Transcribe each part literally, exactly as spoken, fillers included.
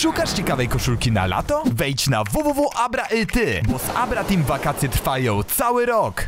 Szukasz ciekawej koszulki na lato? Wejdź na w w w kropka abra kropka i t, bo z Abra Team wakacje trwają cały rok.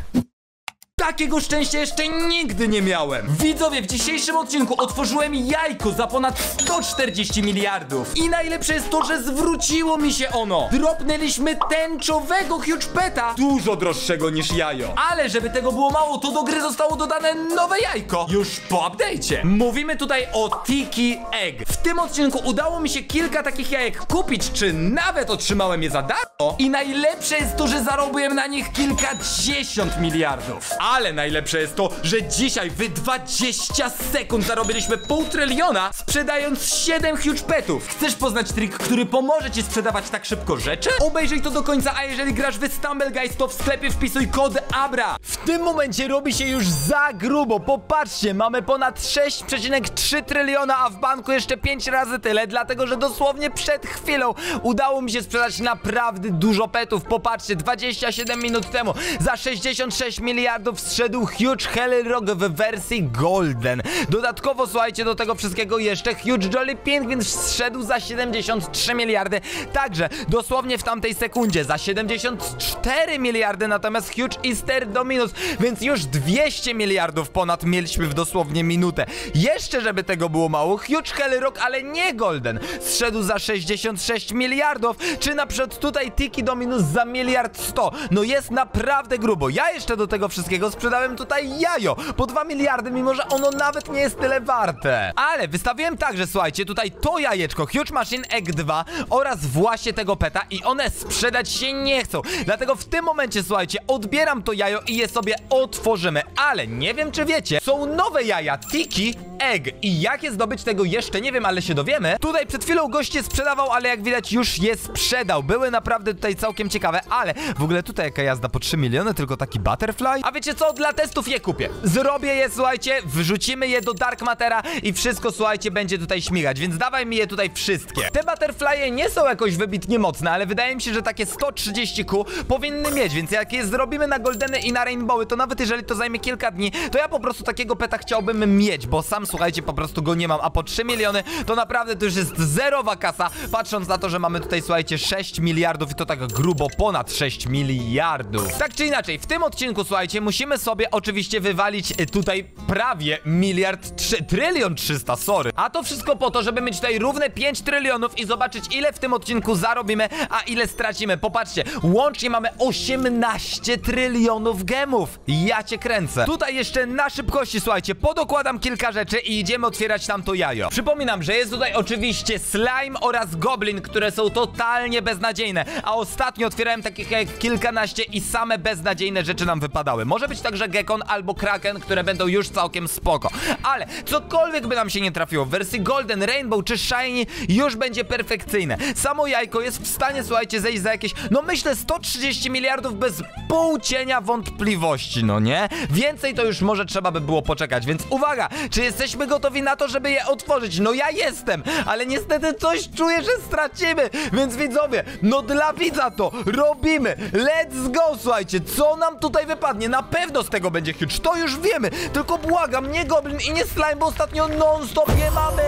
Takiego szczęścia jeszcze nigdy nie miałem. Widzowie, w dzisiejszym odcinku otworzyłem jajko za ponad sto czterdzieści miliardów. I najlepsze jest to, że zwróciło mi się ono. Dropnęliśmy tęczowego huge peta, dużo droższego niż jajo. Ale żeby tego było mało, to do gry zostało dodane nowe jajko, już po update'cie. Mówimy tutaj o Tiki Egg. W tym odcinku udało mi się kilka takich jajek kupić, czy nawet otrzymałem je za darmo. I najlepsze jest to, że zarobiłem na nich kilkadziesiąt miliardów. Ale najlepsze jest to, że dzisiaj w dwadzieścia sekund zarobiliśmy pół tryliona, sprzedając siedem huge petów. Chcesz poznać trik, który pomoże ci sprzedawać tak szybko rzeczy? Obejrzyj to do końca, a jeżeli grasz w Stumble Guys, to w sklepie wpisuj kod ABRA. W tym momencie robi się już za grubo. Popatrzcie, mamy ponad sześć przecinek trzy tryliona, a w banku jeszcze pięć razy tyle, dlatego że dosłownie przed chwilą udało mi się sprzedać naprawdę dużo petów. Popatrzcie, dwadzieścia siedem minut temu za sześćdziesiąt sześć miliardów wszedł Huge Hell Rock w wersji Golden. Dodatkowo, słuchajcie, do tego wszystkiego jeszcze Huge Jolly Pink, więc wszedł za siedemdziesiąt trzy miliardy. Także dosłownie w tamtej sekundzie za siedemdziesiąt cztery miliardy, natomiast Huge Easter Dominus, więc już dwieście miliardów ponad mieliśmy w dosłownie minutę. Jeszcze, żeby tego było mało, Huge Hell Rock, ale nie Golden, zszedł za sześćdziesiąt sześć miliardów, czy na przykład tutaj Tiki Dominus za miliard sto. No jest naprawdę grubo. Ja jeszcze do tego wszystkiego sprzedałem tutaj jajo po dwa miliardy, mimo że ono nawet nie jest tyle warte. Ale wystawiłem także, słuchajcie, tutaj to jajeczko Huge Machine Egg dwa oraz właśnie tego peta i one sprzedać się nie chcą. Dlatego w tym momencie, słuchajcie, odbieram to jajo i je sobie otworzymy. Ale nie wiem, czy wiecie, są nowe jaja Tiki Egg i jak je zdobyć, tego jeszcze nie wiem, ale się dowiemy. Tutaj przed chwilą goście sprzedawał, ale jak widać już je sprzedał. Były naprawdę tutaj całkiem ciekawe, ale w ogóle tutaj jaka jazda po trzy miliony, tylko taki butterfly. A wiecie co, dla testów je kupię. Zrobię je, słuchajcie, wrzucimy je do Dark Matera i wszystko, słuchajcie, będzie tutaj śmigać, więc dawaj mi je tutaj wszystkie. Te butterfly'e nie są jakoś wybitnie mocne, ale wydaje mi się, że takie sto trzydzieści Q powinny mieć, więc jak je zrobimy na Goldeny i na Rainbowy, to nawet jeżeli to zajmie kilka dni, to ja po prostu takiego peta chciałbym mieć, bo sam, słuchajcie, po prostu go nie mam, a po trzy miliony to naprawdę to już jest zerowa kasa, patrząc na to, że mamy tutaj, słuchajcie, sześć miliardów i to tak grubo ponad sześć miliardów. Tak czy inaczej, w tym odcinku, słuchajcie, musimy sobie oczywiście wywalić tutaj prawie miliard, trzy, trylion trzysta, sorry. A to wszystko po to, żeby mieć tutaj równe pięć trylionów i zobaczyć, ile w tym odcinku zarobimy, a ile stracimy. Popatrzcie, łącznie mamy osiemnaście trylionów gemów. Ja cię kręcę. Tutaj jeszcze na szybkości, słuchajcie, podokładam kilka rzeczy i idziemy otwierać tam to jajo. Przypominam, że jest tutaj oczywiście slime oraz goblin, które są totalnie beznadziejne. A ostatnio otwierałem takich jak kilkanaście i same beznadziejne rzeczy nam wypadały. Może być także Gekon albo Kraken, które będą już całkiem spoko. Ale cokolwiek by nam się nie trafiło w wersji Golden, Rainbow czy Shiny, już będzie perfekcyjne. Samo jajko jest w stanie, słuchajcie, zejść za jakieś, no myślę, sto trzydzieści miliardów bez pół cienia wątpliwości, no nie? Więcej to już może trzeba by było poczekać, więc uwaga, czy jesteśmy gotowi na to, żeby je otworzyć? No ja jestem, ale niestety coś czuję, że stracimy, więc widzowie, no dla widza to robimy. Let's go, słuchajcie, co nam tutaj wypadnie? Na pewno z tego będzie huge, to już wiemy. Tylko błagam, nie goblin i nie slime, bo ostatnio non-stop nie mamy.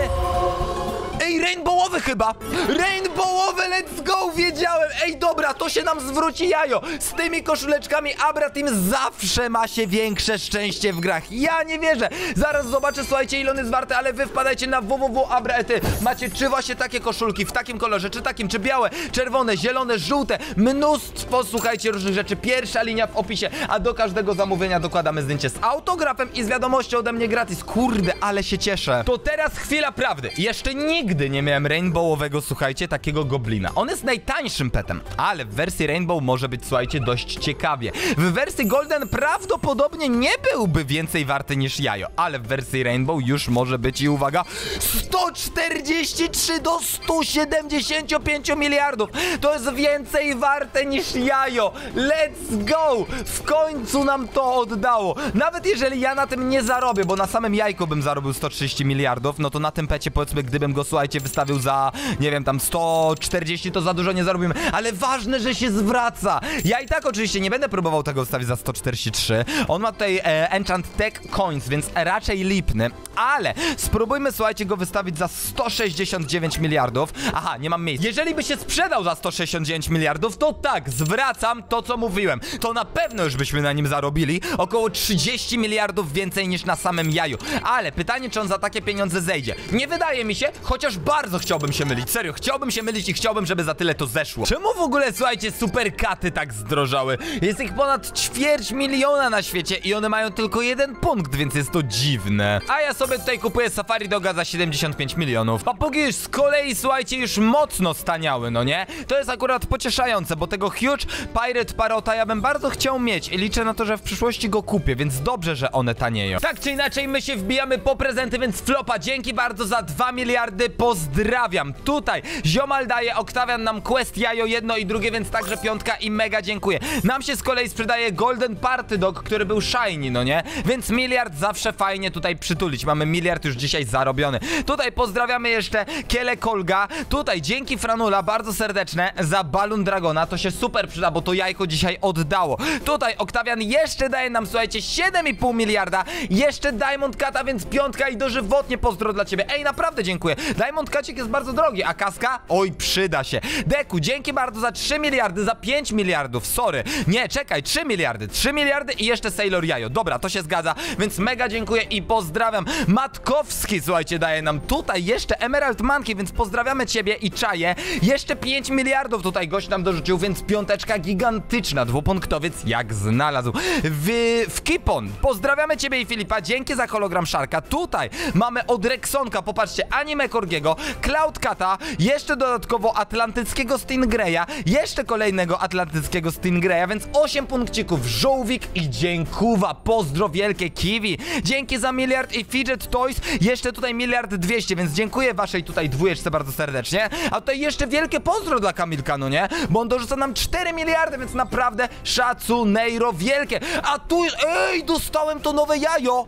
Ej, rainbowowy chyba. Rainbowowy, let's go, wiedziałem. Ej, dobra, to się nam zwróci jajo. Z tymi koszuleczkami Abra Team zawsze ma się większe szczęście w grach. Ja nie wierzę. Zaraz zobaczę, słuchajcie, ile on jest warty, ale wy wpadajcie na w w w kropka abra kropka i t. Macie czy właśnie takie koszulki w takim kolorze, czy takim, czy białe, czerwone, zielone, żółte. Mnóstwo, słuchajcie, różnych rzeczy. Pierwsza linia w opisie, a do każdego zamówienia dokładamy zdjęcie z autografem i z wiadomością ode mnie gratis. Kurde, ale się cieszę. To teraz chwila prawdy. Jeszcze nigdy nie miałem rainbowowego, słuchajcie, takiego goblina. On jest najtańszym petem, ale w wersji rainbow może być, słuchajcie, dość ciekawie. W wersji golden prawdopodobnie nie byłby więcej warty niż jajo, ale w wersji rainbow już może być i uwaga, sto czterdzieści trzy do stu siedemdziesięciu pięciu miliardów. To jest więcej warte niż jajo. Let's go! W końcu nam to oddało. Nawet jeżeli ja na tym nie zarobię, bo na samym jajku bym zarobił sto trzydzieści miliardów, no to na tym pecie, powiedzmy, gdybym go, słuchajcie, słuchajcie, wystawił za, nie wiem, tam sto czterdzieści, to za dużo nie zarobimy, ale ważne, że się zwraca. Ja i tak oczywiście nie będę próbował tego wystawić za sto czterdzieści trzy. On ma tutaj e, Enchant Tech Coins, więc raczej lipny, ale spróbujmy, słuchajcie, go wystawić za sto sześćdziesiąt dziewięć miliardów. Aha, nie mam miejsca. Jeżeli by się sprzedał za sto sześćdziesiąt dziewięć miliardów, to tak, zwracam to, co mówiłem. To na pewno już byśmy na nim zarobili około trzydzieści miliardów więcej niż na samym jaju. Ale pytanie, czy on za takie pieniądze zejdzie. Nie wydaje mi się, chociaż bardzo chciałbym się mylić. Serio, chciałbym się mylić i chciałbym, żeby za tyle to zeszło. Czemu w ogóle, słuchajcie, superkaty tak zdrożały? Jest ich ponad ćwierć miliona na świecie i one mają tylko jeden punkt, więc jest to dziwne. A ja sobie tutaj kupuję Safari Doga za siedemdziesiąt pięć milionów. Papugi już z kolei, słuchajcie, już mocno staniały, no nie? To jest akurat pocieszające, bo tego Huge Pirate Parota ja bym bardzo chciał mieć i liczę na to, że w przyszłości go kupię, więc dobrze, że one tanieją. Tak czy inaczej, my się wbijamy po prezenty, więc flopa, dzięki bardzo za dwa miliardy, pozdrawiam. Tutaj ziomal daje, Oktawian nam quest jajo jedno i drugie, więc także piątka i mega dziękuję. Nam się z kolei sprzedaje Golden Party Dog, który był shiny, no nie? Więc miliard zawsze fajnie tutaj przytulić. Mamy miliard już dzisiaj zarobiony. Tutaj pozdrawiamy jeszcze Kiele Kolga. Tutaj dzięki Franula, bardzo serdeczne, za Balloon Dragona. To się super przyda, bo to jajko dzisiaj oddało. Tutaj Oktawian jeszcze daje nam, słuchajcie, siedem i pół miliarda. Jeszcze Diamond Kata, więc piątka i dożywotnie pozdro dla ciebie. Ej, naprawdę dziękuję. Diamond Kacik jest bardzo drogi, a kaska? Oj, przyda się. Deku, dzięki bardzo za trzy miliardy, za pięć miliardów, sorry. Nie, czekaj, trzy miliardy, trzy miliardy i jeszcze Sailor Jajo. Dobra, to się zgadza, więc mega dziękuję i pozdrawiam. Matkowski, słuchajcie, daje nam tutaj jeszcze Emerald Monkey, więc pozdrawiamy ciebie i czaję. Jeszcze pięć miliardów tutaj gość nam dorzucił, więc piąteczka gigantyczna, dwupunktowiec jak znalazł. W, w Kipon, pozdrawiamy ciebie i Filipa, dzięki za hologram Sharka. Tutaj mamy od Rexonka, popatrzcie, Anime Korgiego, Cloud Kata, jeszcze dodatkowo atlantyckiego Stingreya, jeszcze kolejnego atlantyckiego Stingreya, więc osiem punkcików, żółwik i dziękuwa, pozdro wielkie Kiwi, dzięki za miliard i Fidget Toys, jeszcze tutaj miliard dwieście, więc dziękuję waszej tutaj dwójeczce bardzo serdecznie, a tutaj jeszcze wielkie pozdro dla Kamilka, no nie, bo on dorzuca nam cztery miliardy, więc naprawdę szacunejro wielkie, a tu, ej, dostałem to nowe jajo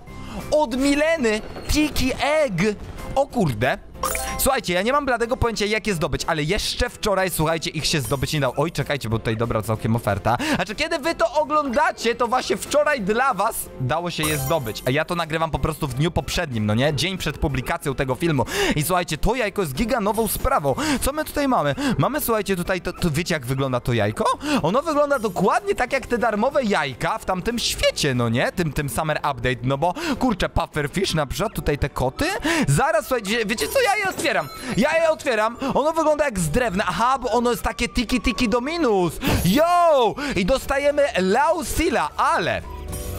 od Mileny, Tiki Egg, o kurde. Słuchajcie, ja nie mam bladego pojęcia, jak je zdobyć, ale jeszcze wczoraj, słuchajcie, ich się zdobyć nie dało. Oj, czekajcie, bo tutaj dobra całkiem oferta. Znaczy, kiedy wy to oglądacie, to właśnie wczoraj dla was dało się je zdobyć. A ja to nagrywam po prostu w dniu poprzednim, no nie? Dzień przed publikacją tego filmu. I słuchajcie, to jajko jest giganową sprawą. Co my tutaj mamy? Mamy, słuchajcie, tutaj, to, to wiecie, jak wygląda to jajko? Ono wygląda dokładnie tak, jak te darmowe jajka w tamtym świecie, no nie? Tym, tym Summer Update, no bo, kurczę, Pufferfish na przykład, tutaj te koty. Zaraz, słuchajcie, wiecie co, ja je otwieram. Ja je otwieram, ono wygląda jak z drewna. Aha, bo ono jest takie tiki tiki dominus. Yo! I dostajemy Lausila, ale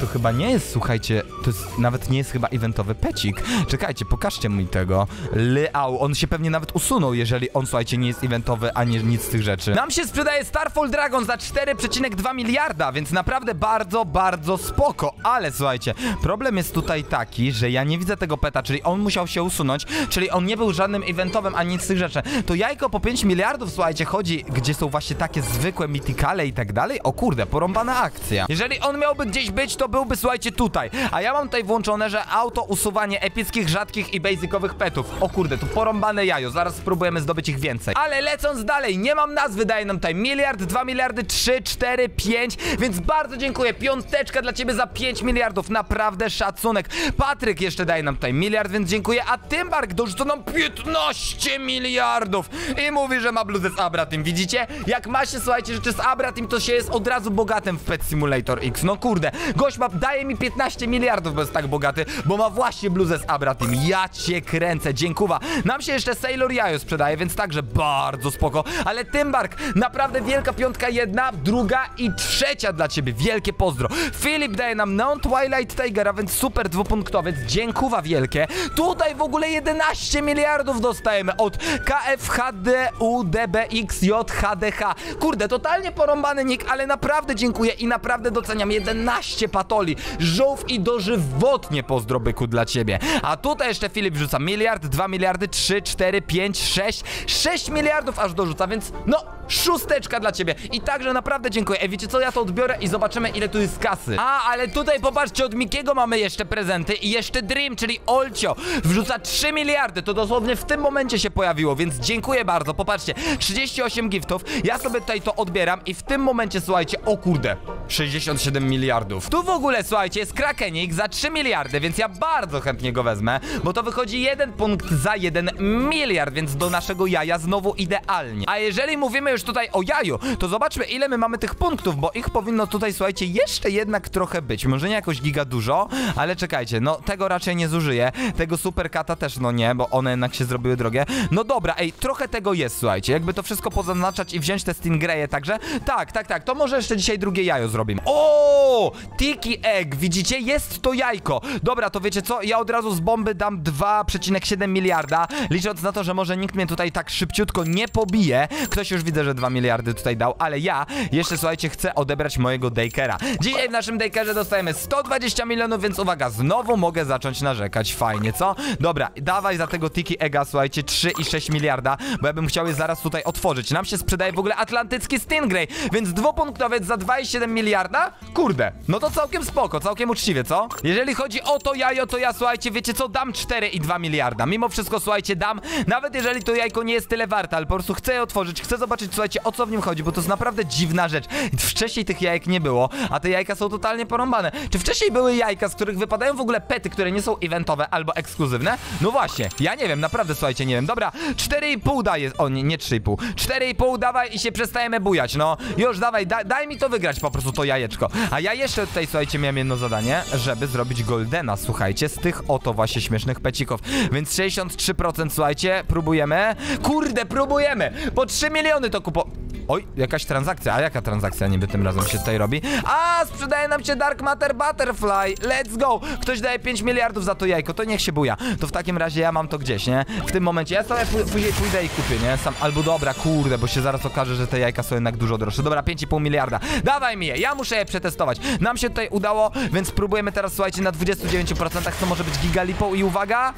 to chyba nie jest, słuchajcie, to jest, nawet nie jest chyba eventowy pecik. Czekajcie, pokażcie mi tego. Leau, on się pewnie nawet usunął, jeżeli on, słuchajcie, nie jest eventowy, ani nic z tych rzeczy. Nam się sprzedaje Starfall Dragon za cztery przecinek dwa miliarda, więc naprawdę bardzo, bardzo spoko. Ale, słuchajcie, problem jest tutaj taki, że ja nie widzę tego peta, czyli on musiał się usunąć, czyli on nie był żadnym eventowym, ani nic z tych rzeczy. To jajko po pięć miliardów, słuchajcie, chodzi, gdzie są właśnie takie zwykłe mitikale i tak dalej. O kurde, porąbana akcja. Jeżeli on miałby gdzieś być, to byłby, słuchajcie, tutaj. A ja mam tutaj włączone, że auto usuwanie epickich, rzadkich i basicowych petów. O kurde, tu porąbane jajo. Zaraz spróbujemy zdobyć ich więcej. Ale lecąc dalej, nie mam nazwy, daje nam tutaj miliard, dwa miliardy, trzy, cztery, pięć. Więc bardzo dziękuję. Piąteczka dla ciebie za pięć miliardów. Naprawdę szacunek. Patryk jeszcze daje nam tutaj miliard, więc dziękuję. A Tymbark dorzuca nam piętnaście miliardów. I mówi, że ma bluzę z Abratim. Widzicie? Jak ma się, słuchajcie, rzeczy z Abratim, to się jest od razu bogatym w Pet Simulator X. No kurde. Gość ma, daje mi piętnaście miliardów, bo jest tak bogaty, bo ma właśnie bluzę z Abratim. Ja cię kręcę, dziękuwa. Nam się jeszcze Sailor Jajo sprzedaje, więc także bardzo spoko. Ale Tymbark, naprawdę wielka piątka, jedna, druga i trzecia dla ciebie. Wielkie pozdro. Filip daje nam Neon Twilight Tigera, więc super dwupunktowiec. Dziękuwa wielkie. Tutaj w ogóle jedenaście miliardów dostajemy od K F H D U D B X J H D H. Kurde, totalnie porąbany nick, ale naprawdę dziękuję i naprawdę doceniam. jedenaście patronów. Anatolii. Żółw i dożywotnie pozdrobyku dla ciebie. A tutaj jeszcze Filip rzuca miliard, dwa miliardy, trzy, cztery, pięć, sześć, sześć miliardów aż dorzuca, więc no szósteczka dla ciebie. I także naprawdę dziękuję. E, wiecie co, ja to odbiorę i zobaczymy, ile tu jest kasy. A, ale tutaj popatrzcie, od Mikiego mamy jeszcze prezenty i jeszcze Dream, czyli Olcio wrzuca trzy miliardy, to dosłownie w tym momencie się pojawiło, więc dziękuję bardzo. Popatrzcie, trzydzieści osiem giftów, ja sobie tutaj to odbieram i w tym momencie, słuchajcie, o kurde, sześćdziesiąt siedem miliardów. Tu w ogóle, słuchajcie, jest Krakenik za trzy miliardy, więc ja bardzo chętnie go wezmę, bo to wychodzi jeden punkt za jeden miliard, więc do naszego jaja znowu idealnie. A jeżeli mówimy już tutaj o jaju, to zobaczmy, ile my mamy tych punktów, bo ich powinno tutaj, słuchajcie, jeszcze jednak trochę być. Może nie jakoś giga dużo, ale czekajcie, no tego raczej nie zużyję, tego superkata też no nie, bo one jednak się zrobiły drogie. No dobra, ej, trochę tego jest, słuchajcie, jakby to wszystko pozaznaczać i wziąć te stingraye także. Tak, tak, tak, to może jeszcze dzisiaj drugie jajo zrobimy. O, Tiki Egg, widzicie, jest to jajko. Dobra, to wiecie co, ja od razu z bomby dam dwa przecinek siedem miliarda, licząc na to, że może nikt mnie tutaj tak szybciutko nie pobije. Ktoś już widzę, że dwa miliardy tutaj dał, ale ja jeszcze, słuchajcie, chcę odebrać mojego Dakera. Dzisiaj w naszym Dakerze dostajemy sto dwadzieścia milionów, więc uwaga, znowu mogę zacząć narzekać. Fajnie, co? Dobra, dawaj za tego Tiki Egga, słuchajcie, trzy i sześć miliarda, bo ja bym chciał je zaraz tutaj otworzyć. Nam się sprzedaje w ogóle atlantycki Stingray, więc dwupunktowiec za dwa i siedem miliarda? Kurde, no to całkiem spoko, całkiem uczciwie, co? Jeżeli chodzi o to jajo, to ja, słuchajcie, wiecie co, dam cztery i dwa miliarda. Mimo wszystko, słuchajcie, dam, nawet jeżeli to jajko nie jest tyle warte, ale po prostu chcę je otworzyć, chcę zobaczyć, słuchajcie, o co w nim chodzi, bo to jest naprawdę dziwna rzecz. Wcześniej tych jajek nie było, a te jajka są totalnie porąbane. Czy wcześniej były jajka, z których wypadają w ogóle pety, które nie są eventowe albo ekskluzywne? No właśnie, ja nie wiem, naprawdę, słuchajcie, nie wiem. Dobra, cztery i pół daje, o nie, nie trzy i pół, cztery i pół dawaj i się przestajemy bujać, no. Już dawaj, da, daj mi to wygrać po prostu to jajeczko. A ja jeszcze tutaj, słuchajcie, miałem jedno zadanie, żeby zrobić Goldena, słuchajcie, z tych oto właśnie śmiesznych pecików. Więc sześćdziesiąt trzy procent, słuchajcie, próbujemy. Kurde, próbujemy! Po trzy miliony to kupo... Oj, jakaś transakcja, a jaka transakcja niby tym razem się tutaj robi? A, sprzedaje nam się Dark Matter Butterfly, let's go! Ktoś daje pięć miliardów za to jajko, to niech się buja. To w takim razie ja mam to gdzieś, nie? W tym momencie, ja sobie później pójdę i kupię, nie? Sam, albo dobra, kurde, bo się zaraz okaże, że te jajka są jednak dużo droższe. Dobra, pięć i pół miliarda, dawaj mi je, ja muszę je przetestować. Nam się tutaj udało, więc próbujemy teraz, słuchajcie, na dwudziestu dziewięciu procentach, co może być gigalipą i uwaga...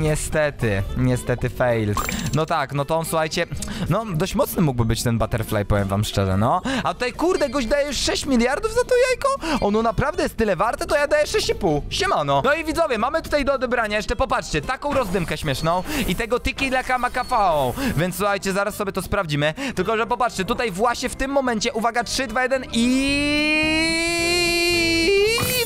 Niestety, niestety fail. No tak, no to on, słuchajcie, no dość mocny mógłby być ten Butterfly, powiem wam szczerze, no. A tutaj, kurde, gość daje już sześć miliardów za to jajko? Ono naprawdę jest tyle warte, to ja daję sześć i pół. Siemano. No i widzowie, mamy tutaj do odebrania jeszcze, popatrzcie, taką rozdymkę śmieszną i tego Tiki Laka Makafao. Więc słuchajcie, zaraz sobie to sprawdzimy. Tylko, że popatrzcie, tutaj właśnie w tym momencie, uwaga, trzy, dwa, jeden i...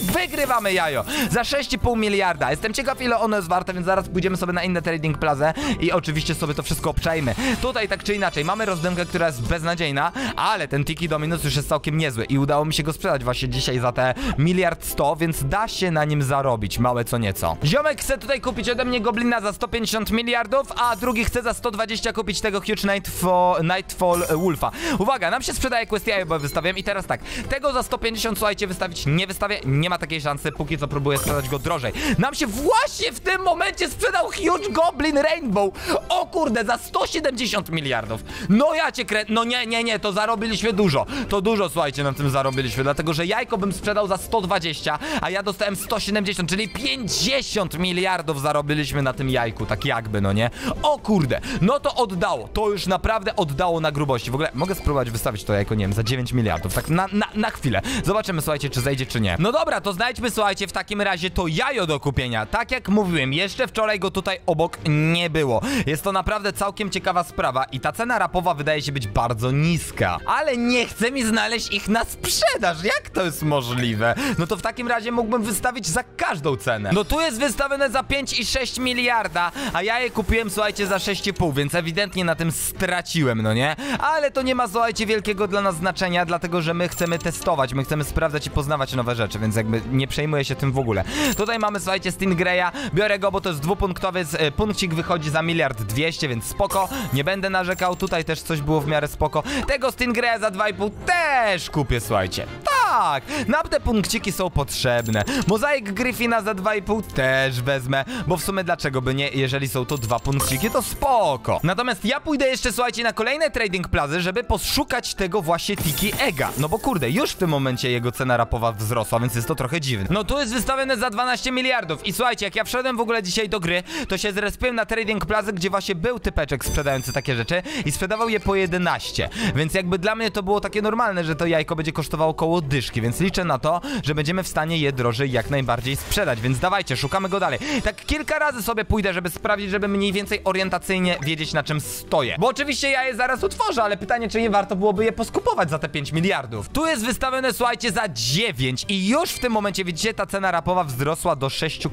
Wygrywamy jajo za sześć i pół miliarda. Jestem ciekaw, ile ono jest warte, więc zaraz pójdziemy sobie na inne trading plazę i oczywiście sobie to wszystko obczajmy. Tutaj tak czy inaczej mamy rozdymkę, która jest beznadziejna, ale ten Tiki Dominus już jest całkiem niezły i udało mi się go sprzedać właśnie dzisiaj za te miliard sto, więc da się na nim zarobić małe co nieco. Ziomek chce tutaj kupić ode mnie Goblina za sto pięćdziesiąt miliardów, a drugi chce za sto dwadzieścia kupić tego Huge Nightfall, Nightfall Wolfa. Uwaga, nam się sprzedaje quest jajo, bo wystawiam i teraz tak, tego za sto pięćdziesiąt, słuchajcie, wystawić nie wystawię, nie ma takiej szansy, póki co próbuję sprzedać go drożej. Nam się właśnie w tym momencie sprzedał Huge Goblin Rainbow. O kurde, za sto siedemdziesiąt miliardów. No ja cię krę... No nie, nie, nie, to zarobiliśmy dużo. To dużo, słuchajcie, na tym zarobiliśmy, dlatego że jajko bym sprzedał za sto dwadzieścia, a ja dostałem sto siedemdziesiąt, czyli pięćdziesiąt miliardów zarobiliśmy na tym jajku, tak jakby, no nie? O kurde, no to oddało. To już naprawdę oddało na grubości. W ogóle mogę spróbować wystawić to jajko, nie wiem, za dziewięć miliardów. Tak na, na, na chwilę. Zobaczymy, słuchajcie, czy zejdzie, czy nie. No dobra, to znajdźmy, słuchajcie, w takim razie to jajo do kupienia. Tak jak mówiłem, jeszcze wczoraj go tutaj obok nie było. Jest to naprawdę całkiem ciekawa sprawa i ta cena rapowa wydaje się być bardzo niska. Ale nie chce mi znaleźć ich na sprzedaż. Jak to jest możliwe? No to w takim razie mógłbym wystawić za każdą cenę. No tu jest wystawione za pięć i sześć miliarda, a ja je kupiłem, słuchajcie, za sześć i pół, więc ewidentnie na tym straciłem, no nie? Ale to nie ma, słuchajcie, wielkiego dla nas znaczenia, dlatego że my chcemy testować, my chcemy sprawdzać i poznawać nowe rzeczy, więc jakby nie przejmuję się tym w ogóle. Tutaj mamy, słuchajcie, Stingraya, biorę go, bo to jest dwupunktowy, punkcik wychodzi za miliard dwieście, więc spoko, nie będę narzekał. Tutaj też coś było w miarę spoko. Tego Stingraya za dwa i pół też kupię, słuchajcie. Tak! tak! Nam te punkciki są potrzebne. Mozaik Gryfina za dwa i pół też wezmę, bo w sumie dlaczego by nie, jeżeli są to dwa punkciki, to spoko. Natomiast ja pójdę jeszcze, słuchajcie, na kolejne Trading Plazy, żeby poszukać tego właśnie Tiki Egga. No bo kurde, już w tym momencie jego cena rapowa wzrosła, więc jest to trochę dziwne. No tu jest wystawione za dwanaście miliardów i słuchajcie, jak ja wszedłem w ogóle dzisiaj do gry, to się zrespiłem na Trading Plazy, gdzie właśnie był typeczek sprzedający takie rzeczy i sprzedawał je po jedenaście. Więc jakby dla mnie to było takie normalne, że to jajko będzie kosztowało około dyszki, więc liczę na to, że będziemy w stanie je drożej jak najbardziej sprzedać, więc dawajcie, szukamy go dalej. Tak kilka razy sobie pójdę, żeby sprawdzić, żeby mniej więcej orientacyjnie wiedzieć, na czym stoję. Bo oczywiście ja je zaraz utworzę, ale pytanie, czy nie warto byłoby je poskupować za te pięć miliardów. Tu jest wystawione, słuchajcie, za dziewięć i już w tym momencie, widzicie, ta cena rapowa wzrosła do sześć przecinek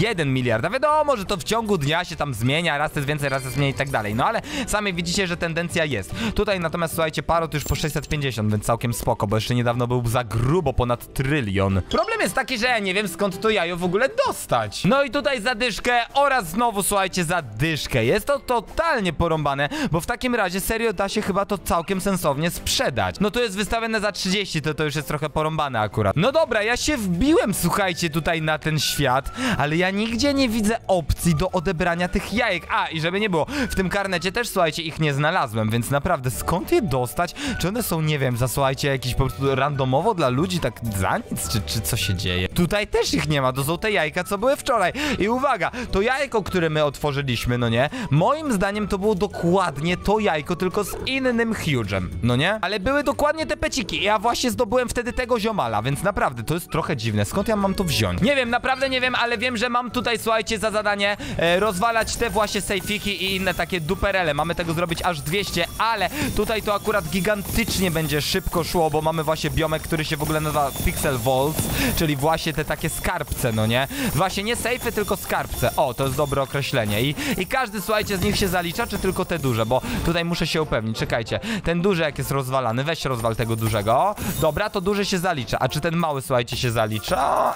jeden miliarda. Wiadomo, że to w ciągu dnia się tam zmienia, raz jest więcej, raz jest mniej i tak dalej. No ale sami widzicie, że tendencja jest. Tutaj natomiast, słuchajcie, parot już po sześćset pięćdziesiąt, więc całkiem spoko, bo jeszcze niedawno był za grubo ponad trylion. Problem jest taki, że ja nie wiem, skąd to jajo w ogóle dostać. No i tutaj za dyszkę oraz znowu, słuchajcie, za dyszkę. Jest to totalnie porąbane, bo w takim razie serio da się chyba to całkiem sensownie sprzedać. No to jest wystawione za trzydzieści, to to już jest trochę porąbane akurat. No dobra, ja się wbiłem, słuchajcie, tutaj na ten świat, ale ja nigdzie nie widzę opcji do odebrania tych jajek. A, i żeby nie było, w tym karnecie też, słuchajcie, ich nie znalazłem, więc naprawdę skąd je dostać? Czy one są, nie wiem, zasłuchajcie, jakieś po prostu randomowo dla ludzi, tak za nic, czy, czy co się dzieje? Tutaj też ich nie ma, to są te jajka, co były wczoraj. I uwaga, to jajko, które my otworzyliśmy, no nie? Moim zdaniem to było dokładnie to jajko, tylko z innym huge'em, no nie? Ale były dokładnie te peciki, ja właśnie zdobyłem wtedy tego ziomala, więc naprawdę to jest trochę dziwne. Skąd ja mam to wziąć? Nie wiem, naprawdę nie wiem, ale wiem, że mam tutaj, słuchajcie, za zadanie e, rozwalać te właśnie sejfiki i inne takie duperele. Mamy tego zrobić aż dwieście, ale tutaj to akurat gigantycznie będzie szybko szło, bo mamy właśnie biomek, który się w ogóle nazywa Pixel Walls, czyli właśnie te takie skarbce, no nie? Właśnie nie sejfy, tylko skarbce. O, to jest dobre określenie. I, i każdy, słuchajcie, z nich się zalicza, czy tylko te duże? Bo tutaj muszę się upewnić. Czekajcie, ten duży jak jest rozwalany, weź rozwal tego dużego. Dobra, to duży się zalicza. A czy ten mały, słuchajcie, się zalicza?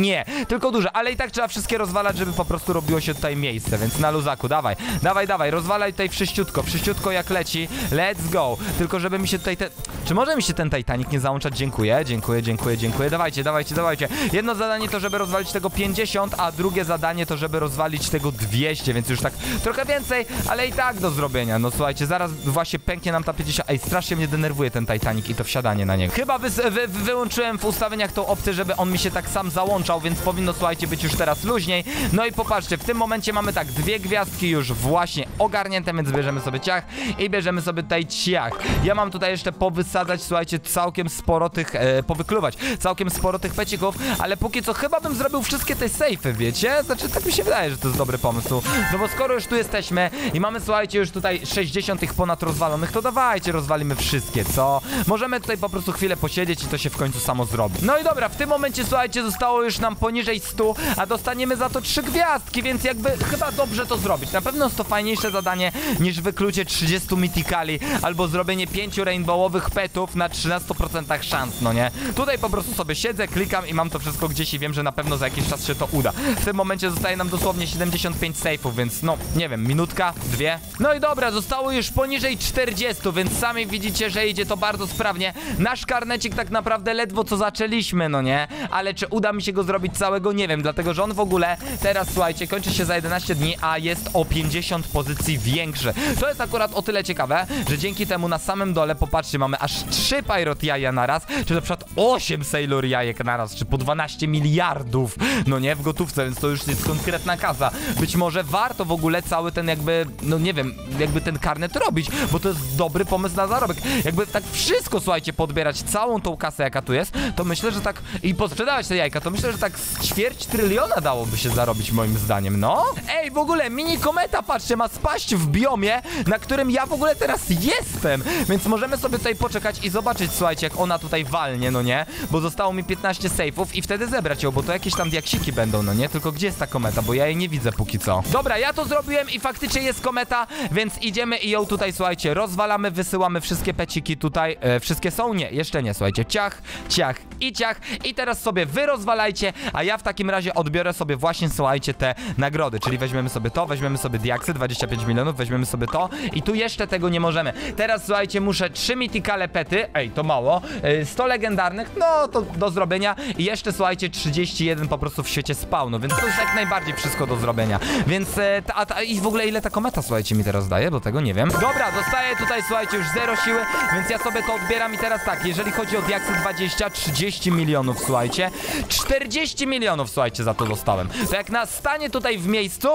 Nie, tylko duże. Ale i tak trzeba wszystkie rozwalać, żeby po prostu robiło się tutaj miejsce. Więc na luzaku, dawaj, dawaj, dawaj, rozwalaj tutaj wszyściutko, wszyściutko jak leci. Let's go. Tylko żeby mi się tutaj ten... Czy może mi się ten Titanic nie załączać? Dziękuję, dziękuję, dziękuję, dziękuję. Dawajcie, dawajcie, dawajcie. Jedno zadanie to, żeby rozwalić tego pięćdziesiąt, a drugie zadanie to, żeby rozwalić tego dwieście, więc już tak trochę więcej, ale i tak do zrobienia. No słuchajcie, zaraz właśnie pęknie nam ta pięćdziesiąt. Ej, strasznie mnie denerwuje ten Titanic i to wsiadanie na niego. Chyba wy, wy, wyłączyłem w ustawieniach tą opcję, żeby on mi się tak sam załączał, więc powinno, słuchajcie, być już teraz luźniej. No i popatrzcie, w tym momencie mamy tak, dwie gwiazdki już właśnie ogarnięte, więc bierzemy sobie ciach i bierzemy sobie tutaj ciach. Ja mam tutaj jeszcze powysadzać, słuchajcie, całkiem sporo tych, e, powykluwać, całkiem sporo tych pecików, ale póki co chyba bym zrobił wszystkie te sejfy, wiecie? Znaczy, tak mi się wydaje, że to jest dobry pomysł. No bo skoro już tu jesteśmy i mamy, słuchajcie, już tutaj sześćdziesiąt tych ponad rozwalonych, to dawajcie, rozwalimy wszystkie, co? Możemy tutaj po prostu chwilę posiedzieć i to się w końcu samo zrobi. No i dobra, w tym momencie, słuchajcie, zostało już nam poniżej stu, a dostaniemy za to trzy gwiazdki, więc jakby chyba dobrze to zrobić. Na pewno jest to fajniejsze zadanie niż wyklucie trzydziestu mythicali albo zrobienie pięciu rainbowowych petów na trzynaście procent szans, no nie? Tutaj po prostu sobie siedzę, klikam i mam to wszystko gdzieś i wiem, że na pewno za jakiś czas się to uda. W tym momencie zostaje nam dosłownie siedemdziesiąt pięć sejfów, więc no, nie wiem, minutka, dwie. No i dobra, zostało już poniżej czterdziestu, więc sami widzicie, że idzie to bardzo sprawnie. Nasz karnecik tak naprawdę ledwo co zaczęliśmy, no nie? Ale czy uda mi się go zrobić całego? Nie wiem, dlatego, że on w ogóle teraz, słuchajcie, kończy się za jedenaście dni, a jest o pięćdziesiąt pozycji większy. To jest akurat o tyle ciekawe, że dzięki temu na samym dole, popatrzcie, mamy aż trzy Pirot jaja naraz, czy na przykład osiem Sailor jajek naraz, czy po dwanaście miliardów, no nie, w gotówce, więc to już jest konkretna kasa. Być może warto w ogóle cały ten jakby, no nie wiem, jakby ten karnet robić, bo to jest dobry pomysł na zarobek. Jakby tak wszystko, słuchajcie, podbierać, całą tą kasę, jaka tu jest, to myślę, że tak, i posprzedawać te jajka, to myślę, że tak z ćwierć tryliona dałoby się zarobić, moim zdaniem, no. Ej, w ogóle mini kometa, patrzcie, ma spaść w biomie, na którym ja w ogóle teraz jestem, więc możemy sobie tutaj poczekać i zobaczyć, słuchajcie, jak ona tutaj walnie, no nie, bo zostało mi piętnaście sejfów i wtedy zebrać ją, bo to jakieś tam diaksiki będą, no nie, tylko gdzie jest ta kometa, bo ja jej nie widzę póki co. Dobra, ja to zrobiłem i faktycznie jest kometa, więc idziemy i ją tutaj, słuchajcie, rozwalamy, wysyłamy wszystkie peciki tutaj, e, wszystkie są? Nie, jeszcze nie, słuchajcie, ciach, ciach i ciach. I teraz sobie wy rozwalajcie, a ja w takim razie odbiorę sobie właśnie, słuchajcie, te nagrody. Czyli weźmiemy sobie to, weźmiemy sobie diaksy, dwadzieścia pięć milionów, weźmiemy sobie to i tu jeszcze tego nie możemy. Teraz, słuchajcie, muszę trzy mythicale pety, ej, to mało, sto legendarnych, no to do zrobienia i jeszcze, słuchajcie, trzydzieści jeden po prostu w świecie spawnu, więc to jest jak najbardziej wszystko do zrobienia. Więc, a, a i w ogóle ile ta kometa, słuchajcie, mi teraz daje, bo tego nie wiem. Dobra, dostaję tutaj, słuchajcie, już zero siły, więc ja sobie to odbieram i teraz tak, jeżeli chodzi o diaksy dwadzieścia, trzydzieści milionów, słuchajcie, czterdzieści milionów, słuchajcie, za to dostałem. To jak na stanie tutaj w miejscu,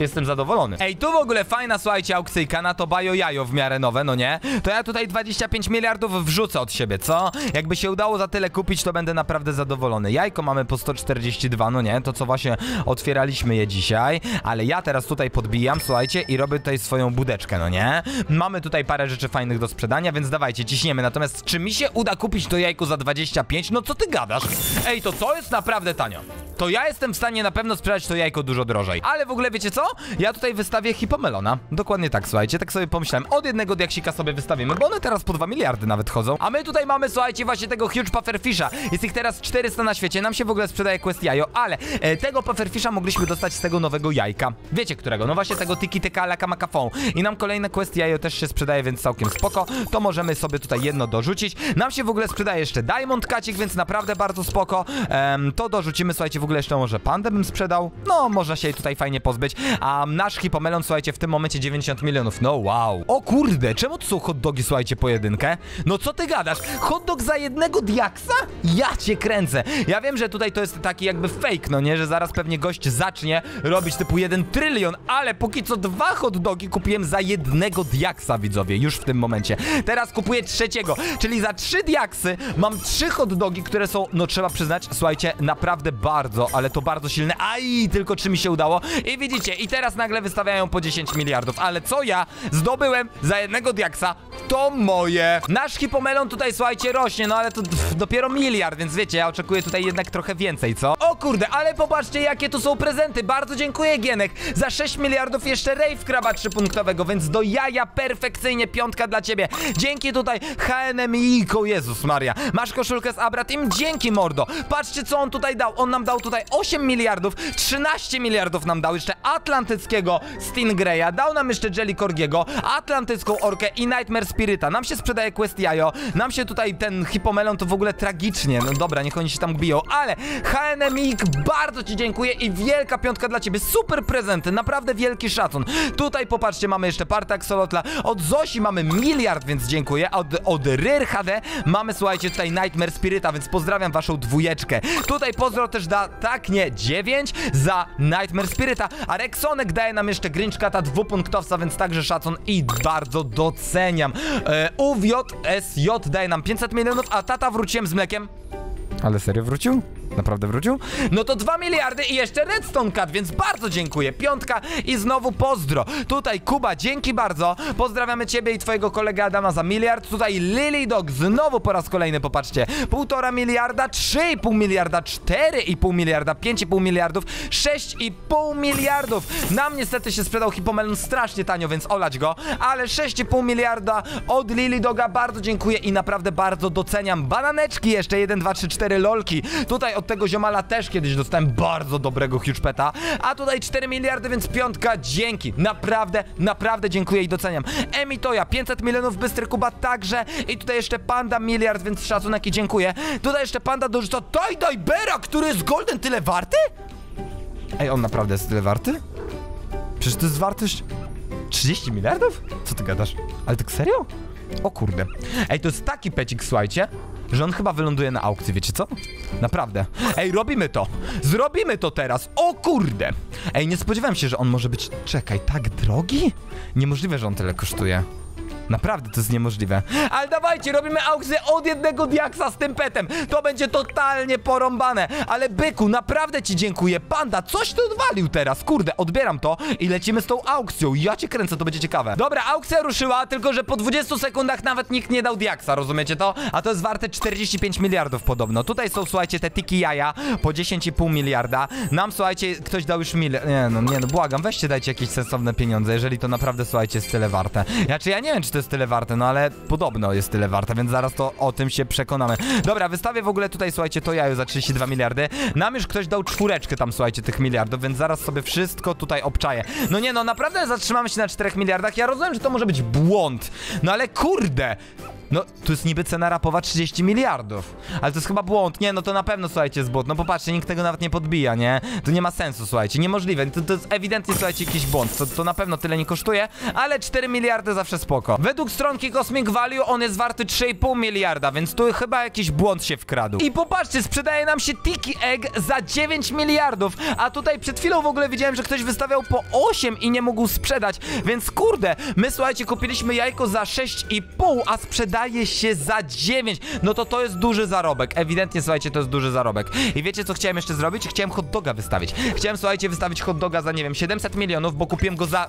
jestem zadowolony. Ej, tu w ogóle fajna, słuchajcie, aukcyjka na to bajo jajo w miarę nowe, no nie? To ja tutaj dwadzieścia pięć miliardów wrzucę od siebie, co? Jakby się udało za tyle kupić, to będę naprawdę zadowolony. Jajko mamy po sto czterdzieści dwa, no nie? To co właśnie otwieraliśmy je dzisiaj. Ale ja teraz tutaj podbijam, słuchajcie, i robię tutaj swoją budeczkę, no nie? Mamy tutaj parę rzeczy fajnych do sprzedania, więc dawajcie, ciśniemy. Natomiast czy mi się uda kupić to jajko za dwadzieścia pięć? No co ty gadasz? Ej, to co jest naprawdę tanio? To ja jestem w stanie na pewno sprzedać to jajko dużo drożej. Ale w ogóle wiecie co? Ja tutaj wystawię hipomelona. Dokładnie tak, słuchajcie, tak sobie pomyślałem. Od jednego diaksika sobie wystawimy, bo one teraz po dwa miliardy nawet chodzą. A my tutaj mamy, słuchajcie, właśnie tego huge pufferfisha. Jest ich teraz czterysta na świecie. Nam się w ogóle sprzedaje quest jajo, ale e, tego pufferfisha mogliśmy dostać z tego nowego jajka. Wiecie którego? No właśnie tego tiki tyka laka makafon. I nam kolejne quest jajo też się sprzedaje, więc całkiem spoko. To możemy sobie tutaj jedno dorzucić. Nam się w ogóle sprzedaje jeszcze diamond kacik, więc naprawdę bardzo spoko. E, to dorzucimy, słuchajcie, w ogóle jeszcze może pandę bym sprzedał. No, można się jej tutaj fajnie pozbyć. A nasz hipomelon, słuchajcie, w tym momencie dziewięćdziesiąt milionów. No wow. O kurde, czemu to są hot dogi, słuchajcie, pojedynkę? No co ty gadasz? Hot dog za jednego diaksa? Ja cię kręcę. Ja wiem, że tutaj to jest taki jakby fake, no nie? Że zaraz pewnie gość zacznie robić typu jeden trylion, ale póki co dwa hot dogi kupiłem za jednego diaksa, widzowie, już w tym momencie. Teraz kupuję trzeciego, czyli za trzy diaksy mam trzy hot dogi, które są, no trzeba przyznać, słuchajcie, naprawdę bardzo, ale to bardzo silne. Aj, tylko czy mi się udało? I widzicie, i teraz nagle wystawiają po dziesięć miliardów. Ale co ja zdobyłem za jednego diaksa, to moje. Nasz hipomelon tutaj, słuchajcie, rośnie. No ale to pff, dopiero miliard, więc wiecie, ja oczekuję tutaj jednak trochę więcej, co? O kurde, ale popatrzcie, jakie tu są prezenty. Bardzo dziękuję, Gienek. Za sześć miliardów jeszcze Rave Kraba trzypunktowego, więc do jaja perfekcyjnie piątka dla ciebie. Dzięki tutaj H N M I-ko, Jezus Maria. Masz koszulkę z Abratim? Dzięki, mordo. Patrzcie, co on tutaj dał. On nam dał tutaj osiem miliardów, trzynaście miliardów nam dał jeszcze atlantyckiego Stingraya, dał nam jeszcze Jelly Corgiego, atlantycką orkę i Nightmare Spirita. Nam się sprzedaje quest jajo, nam się tutaj ten hipomelon to w ogóle tragicznie, no dobra, niech oni się tam biją, ale H N M I K, bardzo ci dziękuję i wielka piątka dla ciebie, super prezenty, naprawdę wielki szacun. Tutaj popatrzcie, mamy jeszcze Parta Axolotla, od Zosi mamy miliard, więc dziękuję, od, od Ryr H D mamy, słuchajcie, tutaj Nightmare Spirita, więc pozdrawiam waszą dwójeczkę. Tutaj pozdro też da, tak nie, dziewięć za Nightmare Spirita, a Rexonek daje nam jeszcze Grinchka, ta dwupunktowca, więc także szacun i bardzo doceniam. E, U J S J daje nam pięćset milionów, a tata wróciłem z mlekiem. Ale serio wrócił? Naprawdę wrócił? No to dwa miliardy i jeszcze Redstone Cat, więc bardzo dziękuję. Piątka i znowu pozdro. Tutaj Kuba, dzięki bardzo. Pozdrawiamy ciebie i twojego kolegę Adama za miliard. Tutaj Lily Dog, znowu po raz kolejny, popatrzcie. Półtora miliarda, trzy i pół miliarda, cztery i pół miliarda, pięć i pół miliardów, sześć i pół miliardów. Nam niestety się sprzedał hipomelon strasznie tanio, więc olać go. Ale sześć i pół miliarda od Lily Doga, bardzo dziękuję i naprawdę bardzo doceniam. Bananeczki jeszcze, jeden, dwa, trzy, cztery, lolki. Tutaj od tego ziomala też kiedyś dostałem bardzo dobrego huge peta, a tutaj cztery miliardy, więc piątka, dzięki, naprawdę naprawdę dziękuję i doceniam. Emitoja pięćset milionów, Bystry Kuba także i tutaj jeszcze Panda miliard, więc szacunek i dziękuję. Tutaj jeszcze Panda dorzuca Toy Doj Bera, który jest golden tyle warty? Ej, on naprawdę jest tyle warty? Przecież to jest wartość trzydzieści miliardów? Co ty gadasz? Ale tak serio? O kurde. Ej, to jest taki pecik, słuchajcie, że on chyba wyląduje na aukcji, wiecie co? Naprawdę. Ej, robimy to! Zrobimy to teraz! O kurde! Ej, nie spodziewałem się, że on może być... Czekaj, tak drogi? Niemożliwe, że on tyle kosztuje. Naprawdę to jest niemożliwe. Ale dawajcie, robimy aukcję od jednego diaksa z tym petem. To będzie totalnie porąbane. Ale byku, naprawdę ci dziękuję. Panda, coś ty odwalił teraz. Kurde, odbieram to i lecimy z tą aukcją. Ja cię kręcę, to będzie ciekawe. Dobra, aukcja ruszyła, tylko że po dwudziestu sekundach nawet nikt nie dał diaksa, rozumiecie to? A to jest warte czterdzieści pięć miliardów podobno. Tutaj są, słuchajcie, te tiki jaja po dziesięć i pół miliarda. Nam, słuchajcie, ktoś dał już mil... Nie no, nie no, błagam, weźcie, dajcie jakieś sensowne pieniądze, jeżeli to naprawdę, słuchajcie, jest tyle warte. Ja, czy ja nie wiem, czy to jest tyle warte, no ale podobno jest tyle warte, więc zaraz to o tym się przekonamy. Dobra, wystawię w ogóle tutaj, słuchajcie, to jaju za trzydzieści dwa miliardy. Nam już ktoś dał czwóreczkę tam, słuchajcie, tych miliardów, więc zaraz sobie wszystko tutaj obczaję. No nie, no naprawdę zatrzymamy się na czterech miliardach. Ja rozumiem, że to może być błąd, no ale kurde! No, tu jest niby cena rapowa trzydzieści miliardów. Ale to jest chyba błąd. Nie, no to na pewno, słuchajcie, jest błąd. No popatrzcie, nikt tego nawet nie podbija, nie? To nie ma sensu, słuchajcie, niemożliwe. To, to jest ewidentnie, słuchajcie, jakiś błąd. To, to na pewno tyle nie kosztuje, ale cztery miliardy zawsze spoko. Według stronki Cosmic Value on jest warty trzy i pół miliarda, więc tu chyba jakiś błąd się wkradł. I popatrzcie, sprzedaje nam się Tiki Egg za dziewięć miliardów. A tutaj przed chwilą w ogóle widziałem, że ktoś wystawiał po osiem i nie mógł sprzedać. Więc kurde, my, słuchajcie, kupiliśmy jajko za sześć i pół, a sprzedaje się za dziewięć. No to to jest duży zarobek. Ewidentnie, słuchajcie, to jest duży zarobek. I wiecie, co chciałem jeszcze zrobić? Chciałem hot doga wystawić. Chciałem, słuchajcie, wystawić hot doga za, nie wiem, siedemset milionów, bo kupiłem go za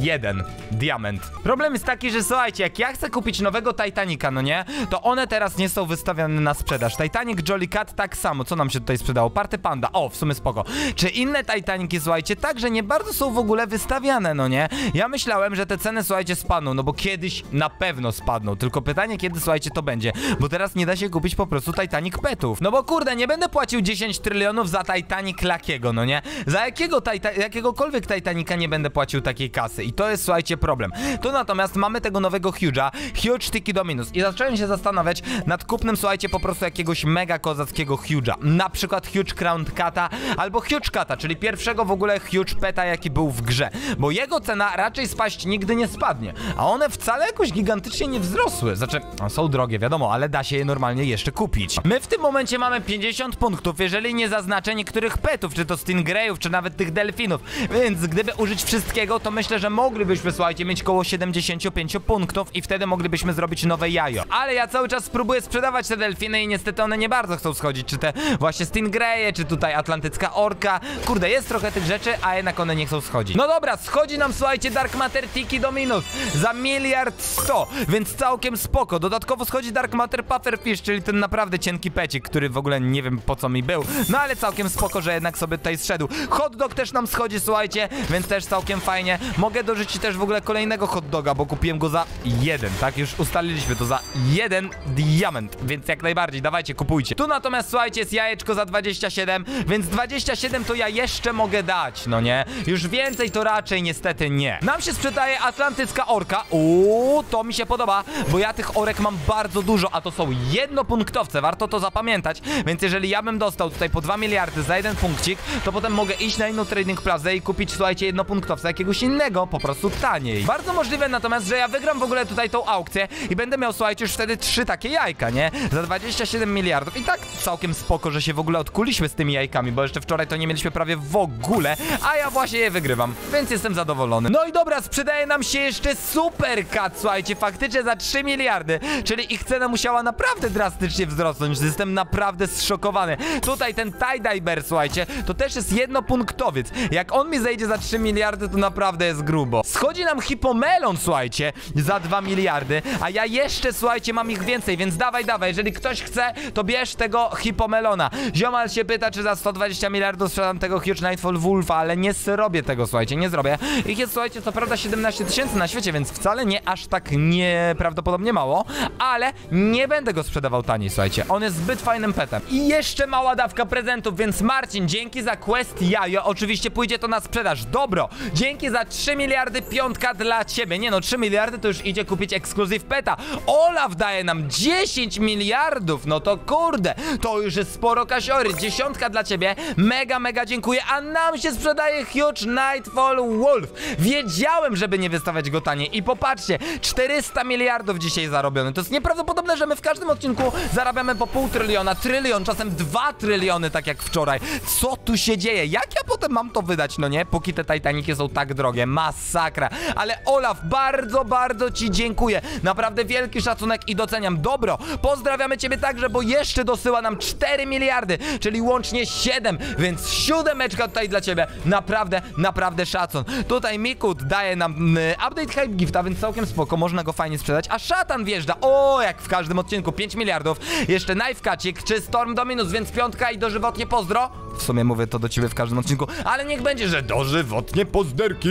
jeden diament. Problem jest taki, że słuchajcie, jak ja chcę kupić nowego Titanica, no nie? To one teraz nie są wystawiane na sprzedaż. Titanic, Jolly Cat tak samo. Co nam się tutaj sprzedało? Party Panda. O, w sumie spoko. Czy inne Titaniki, słuchajcie, także nie bardzo są w ogóle wystawiane, no nie? Ja myślałem, że te ceny, słuchajcie, spadną, no bo kiedyś na pewno spadną. Tylko pytanie, kiedy, słuchajcie, to będzie, bo teraz nie da się kupić po prostu Titanic Petów. No bo kurde, nie będę płacił dziesięć trylionów za Titanic Lakiego, no nie? Za jakiego tajta jakiegokolwiek Titanica nie będę płacił takiej kasy i to jest, słuchajcie, problem. Tu natomiast mamy tego nowego Huge'a, Huge Tiki Dominus i zacząłem się zastanawiać nad kupnem, słuchajcie, po prostu jakiegoś mega kozackiego Huge'a, na przykład Huge Crown Cata albo Huge Cata, czyli pierwszego w ogóle Huge Peta, jaki był w grze, bo jego cena raczej spaść nigdy nie spadnie, a one wcale jakoś gigantycznie nie wzrosły. Znaczy, są drogie, wiadomo, ale da się je normalnie jeszcze kupić. My w tym momencie mamy pięćdziesiąt punktów, jeżeli nie zaznaczę niektórych petów, czy to stingrayów, czy nawet tych delfinów. Więc gdyby użyć wszystkiego, to myślę, że moglibyśmy, słuchajcie, mieć koło siedemdziesięciu pięciu punktów i wtedy moglibyśmy zrobić nowe jajo. Ale ja cały czas próbuję sprzedawać te delfiny i niestety one nie bardzo chcą schodzić, czy te właśnie stingraye, czy tutaj atlantycka orka. Kurde, jest trochę tych rzeczy, a jednak one nie chcą schodzić. No dobra, schodzi nam, słuchajcie, Dark Matter Tiki Dominus za miliard sto, więc całkiem spoko. Dodatkowo schodzi Dark Matter Pufferfish, czyli ten naprawdę cienki pecik, który w ogóle nie wiem po co mi był. No ale całkiem spoko, że jednak sobie tutaj zszedł. Hot dog też nam schodzi, słuchajcie, więc też całkiem fajnie. Mogę dorzucić też w ogóle kolejnego hot doga, bo kupiłem go za jeden, tak? Już ustaliliśmy to za jeden diament, więc jak najbardziej, dawajcie, kupujcie. Tu natomiast, słuchajcie, jest jajeczko za dwadzieścia siedem, więc dwadzieścia siedem to ja jeszcze mogę dać, no nie? Już więcej to raczej niestety nie. Nam się sprzedaje atlantycka orka. Uuu, to mi się podoba, bo ja tych orek mam bardzo dużo, a to są jednopunktowce, warto to zapamiętać, więc jeżeli ja bym dostał tutaj po dwa miliardy za jeden punkcik, to potem mogę iść na inną trading plazę i kupić, słuchajcie, jednopunktowca jakiegoś innego, po prostu taniej. Bardzo możliwe natomiast, że ja wygram w ogóle tutaj tą aukcję i będę miał, słuchajcie, już wtedy trzy takie jajka, nie? Za dwadzieścia siedem miliardów i tak całkiem spoko, że się w ogóle odkuliśmy z tymi jajkami, bo jeszcze wczoraj to nie mieliśmy prawie w ogóle, a ja właśnie je wygrywam, więc jestem zadowolony. No i dobra, sprzedaje nam się jeszcze Super Cat, słuchajcie, faktycznie za trzy miliardy, czyli ich cena musiała naprawdę drastycznie wzrosnąć. Jestem naprawdę zszokowany. Tutaj ten tie-dye bear, słuchajcie, to też jest jednopunktowiec. Jak on mi zejdzie za trzy miliardy, to naprawdę jest grubo. Schodzi nam hipomelon, słuchajcie, za dwa miliardy, a ja jeszcze, słuchajcie, mam ich więcej, więc dawaj, dawaj. Jeżeli ktoś chce, to bierz tego hipomelona. Ziomal się pyta, czy za sto dwadzieścia miliardów sprzedam tego Huge Nightfall Wolfa, ale nie zrobię tego, słuchajcie, nie zrobię. Ich jest, słuchajcie, co prawda siedemnaście tysięcy na świecie, więc wcale nie aż tak nieprawdopodobnie mało. Ale nie będę go sprzedawał taniej, słuchajcie. On jest zbyt fajnym petem. I jeszcze mała dawka prezentów, więc Marcin, dzięki za quest jajo. Oczywiście pójdzie to na sprzedaż. Dobro, dzięki za trzy miliardy, piątka dla ciebie. Nie no, trzy miliardy to już idzie kupić ekskluzyw peta. Olaf daje nam dziesięć miliardów. No to kurde, to już jest sporo kasiory. Dziesiątka dla ciebie. Mega, mega dziękuję. A nam się sprzedaje Huge Nightfall Wolf. Wiedziałem, żeby nie wystawiać go taniej. I popatrzcie, czterysta miliardów dzisiaj za robione. To jest nieprawdopodobne, że my w każdym odcinku zarabiamy po pół tryliona, trylion, czasem dwa tryliony, tak jak wczoraj. Co tu się dzieje? Jak ja potem mam to wydać? No nie, póki te Titaniki są tak drogie. Masakra. Ale Olaf, bardzo, bardzo ci dziękuję. Naprawdę wielki szacunek i doceniam. Dobro, pozdrawiamy ciebie także, bo jeszcze dosyła nam cztery miliardy, czyli łącznie siedem, więc siódemeczka tutaj dla ciebie. Naprawdę, naprawdę szacun. Tutaj Mikut daje nam y, update hype gifta, więc całkiem spoko, można go fajnie sprzedać, a szatan wie o, jak w każdym odcinku, pięć miliardów. Jeszcze Knife Kacik czy Storm Dominus, więc piątka i dożywotnie pozdro. w sumie mówię to do ciebie w każdym odcinku, ale niech będzie, że dożywotnie pozderki.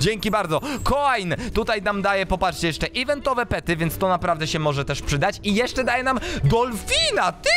Dzięki bardzo. Coin tutaj nam daje, popatrzcie, jeszcze eventowe pety, więc to naprawdę się może też przydać. I jeszcze daje nam Dolfina, ty!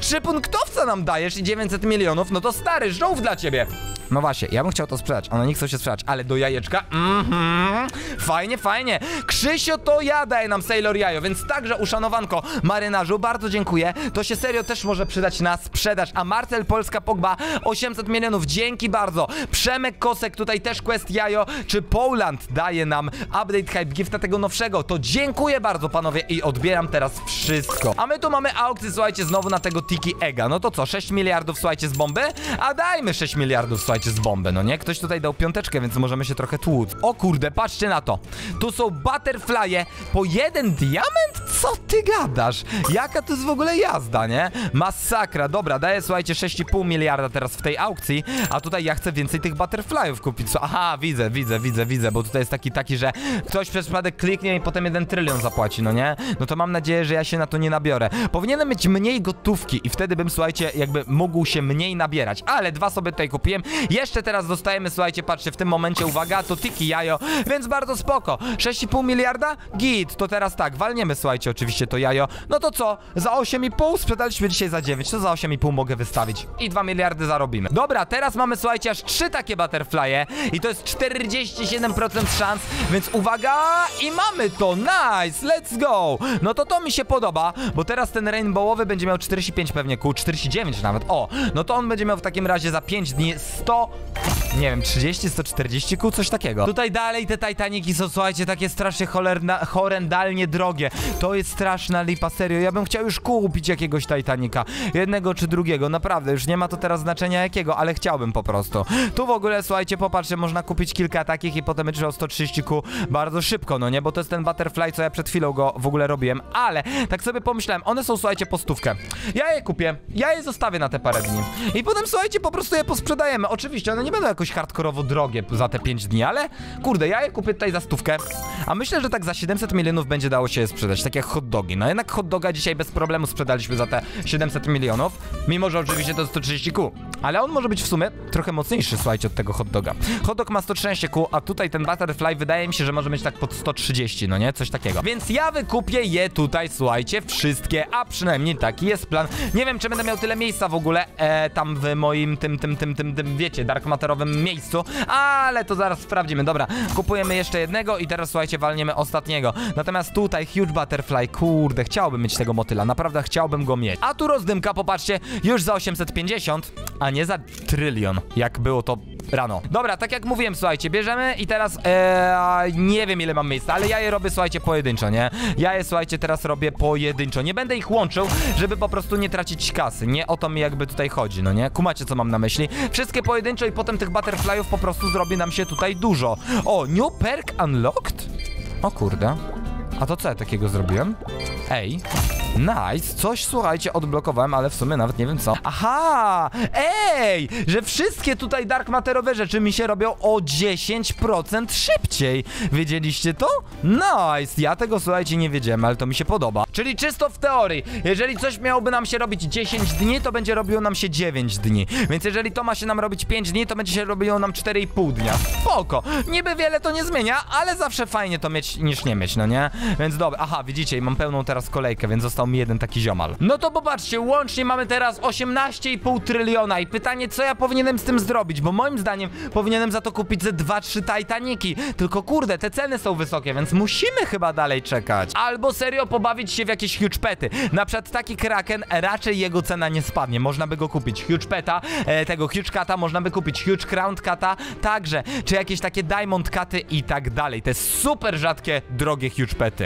Trzy punktowca nam dajesz i dziewięćset milionów, no to stary, żółw dla ciebie. No właśnie, ja bym chciał to sprzedać, one nie chcą się sprzedać, ale do jajeczka, mhm, fajnie, fajnie. Krzysio to ja daje nam Sailor Jajo, więc także uszanowanko marynarzu, bardzo dziękuję. To się serio też może przydać na sprzedaż. A Marcel Polska Pogba, osiemset milionów, dzięki bardzo. Przemek Kosek, tutaj też quest jajo, czy Poland daje nam update hype gifta tego nowszego, to dziękuję bardzo panowie i odbieram teraz wszystko. A my tu mamy aukcję, słuchajcie, znowu na tego Tiki Ega, no to co, sześć miliardów, słuchajcie, z bomby? A dajmy sześć miliardów, słuchajcie, z bombę, no nie? Ktoś tutaj dał piąteczkę, więc możemy się trochę tłuc. O kurde, patrzcie na to. Tu są butterfly'e po jeden diament? Co ty gadasz? Jaka to jest w ogóle jazda, nie? Masakra. Dobra, daję, słuchajcie, sześć i pół miliarda teraz w tej aukcji, a tutaj ja chcę więcej tych butterfly'ów kupić. Aha, widzę, widzę, widzę, widzę, bo tutaj jest taki, taki, że ktoś przez przypadek kliknie i potem jeden trylion zapłaci, no nie? No to mam nadzieję, że ja się na to nie nabiorę. Powinienem mieć mniej gotówki i wtedy bym, słuchajcie, jakby mógł się mniej nabierać, ale dwa sobie tutaj kupiłem. Jeszcze teraz dostajemy, słuchajcie, patrzcie, w tym momencie, uwaga, to Tiki Jajo, więc bardzo spoko. sześć i pół miliarda? Git. To teraz tak, walniemy, słuchajcie, oczywiście to jajo. No to co? Za osiem i pół sprzedaliśmy dzisiaj za dziewięć, to za osiem i pół mogę wystawić i dwa miliardy zarobimy. Dobra, teraz mamy, słuchajcie, aż trzy takie butterfly'e i to jest czterdzieści siedem procent szans, więc uwaga i mamy to. Nice, let's go. No to to mi się podoba, bo teraz ten rainbowowy będzie miał czterdzieści pięć pewnie ku, czterdzieści dziewięć nawet, o. No to on będzie miał w takim razie za pięć dni sto, nie wiem, trzydzieści, sto czterdzieści kół, coś takiego. Tutaj dalej te Titaniki są, słuchajcie, takie strasznie cholerna, horrendalnie drogie. To jest straszna lipa, serio. Ja bym chciał już kupić jakiegoś Titanika, jednego czy drugiego, naprawdę, już nie ma to teraz znaczenia jakiego, ale chciałbym po prostu. Tu w ogóle, słuchajcie, popatrzcie, można kupić kilka takich i potem będzie o sto trzydzieści kół bardzo szybko, no nie, bo to jest ten butterfly, co ja przed chwilą go w ogóle robiłem, ale tak sobie pomyślałem, one są, słuchajcie, po stówkę. Ja je kupię, ja je zostawię na te parę dni i potem, słuchajcie, po prostu je posprzedajemy. Oczywiście one nie będą jakoś hardkorowo drogie za te pięć dni, ale kurde, ja je kupię tutaj za stówkę, a myślę, że tak za siedemset milionów będzie dało się je sprzedać, tak jak hot dogi. No jednak hot doga dzisiaj bez problemu sprzedaliśmy za te siedemset milionów, mimo że oczywiście to sto trzydzieści kół, ale on może być w sumie trochę mocniejszy, słuchajcie, od tego hot doga. Hot dog ma sto trzynaście kół, a tutaj ten butterfly wydaje mi się, że może mieć tak pod sto trzydzieści, no nie? Coś takiego. Więc ja wykupię je tutaj, słuchajcie, wszystkie, a przynajmniej taki jest plan. Nie wiem, czy będę miał tyle miejsca w ogóle e, tam w moim tym, tym, tym, tym, tym, wiecie, dark matterowym miejscu, ale to zaraz sprawdzimy. Dobra, kupujemy jeszcze jednego i teraz, słuchajcie, walniemy ostatniego. Natomiast tutaj huge butterfly, kurde, chciałbym mieć tego motyla, naprawdę chciałbym go mieć. A tu rozdymka, popatrzcie, już za osiemset pięćdziesiąt, a nie za trylion, jak było to rano. Dobra, tak jak mówiłem, słuchajcie, bierzemy i teraz ee, nie wiem, ile mam miejsca, ale ja je robię, słuchajcie, pojedynczo, nie? Ja je, słuchajcie, teraz robię pojedynczo. Nie będę ich łączył, żeby po prostu nie tracić kasy. Nie o to mi jakby tutaj chodzi, no nie? Kumacie, co mam na myśli? Wszystkie pojedynczo i potem tych butterfly'ów po prostu zrobi nam się tutaj dużo. O, new perk unlocked? O kurde. A to co ja takiego zrobiłem? Ej. Nice, coś, słuchajcie, odblokowałem, ale w sumie nawet nie wiem co. Aha, ej, że wszystkie tutaj dark matterowe rzeczy mi się robią o dziesięć procent szybciej. Wiedzieliście to? Nice, ja tego, słuchajcie, nie wiedziałem, ale to mi się podoba. Czyli czysto w teorii, jeżeli coś miałoby nam się robić dziesięć dni, to będzie robiło nam się dziewięć dni. Więc jeżeli to ma się nam robić pięć dni, to będzie się robiło nam cztery i pół dnia. Spoko, niby wiele to nie zmienia, ale zawsze fajnie to mieć niż nie mieć, no nie? Więc dobra, aha, widzicie, mam pełną teraz kolejkę, więc został mi jeden taki ziomal. No to popatrzcie, łącznie mamy teraz osiemnaście i pół tryliona i pytanie, co ja powinienem z tym zrobić, bo moim zdaniem powinienem za to kupić ze dwa trzy Titaniki, tylko kurde, te ceny są wysokie, więc musimy chyba dalej czekać. Albo serio pobawić się w jakieś huge pety, na przykład taki Kraken, raczej jego cena nie spadnie, można by go kupić. Huge peta, e, tego huge kata można by kupić, huge crown kata, także, czy jakieś takie diamond katy i tak dalej, te super rzadkie, drogie huge pety.